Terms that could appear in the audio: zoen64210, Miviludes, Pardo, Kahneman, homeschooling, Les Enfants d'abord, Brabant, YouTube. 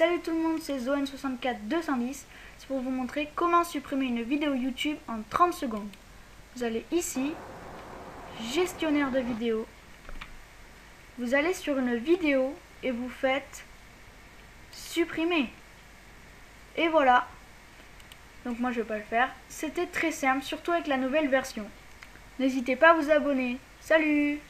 Salut tout le monde, c'est zoen64210. C'est pour vous montrer comment supprimer une vidéo YouTube en 30 secondes. Vous allez ici, gestionnaire de vidéos. Vous allez sur une vidéo et vous faites supprimer. Et voilà. Donc moi je vais pas le faire. C'était très simple, surtout avec la nouvelle version. N'hésitez pas à vous abonner. Salut!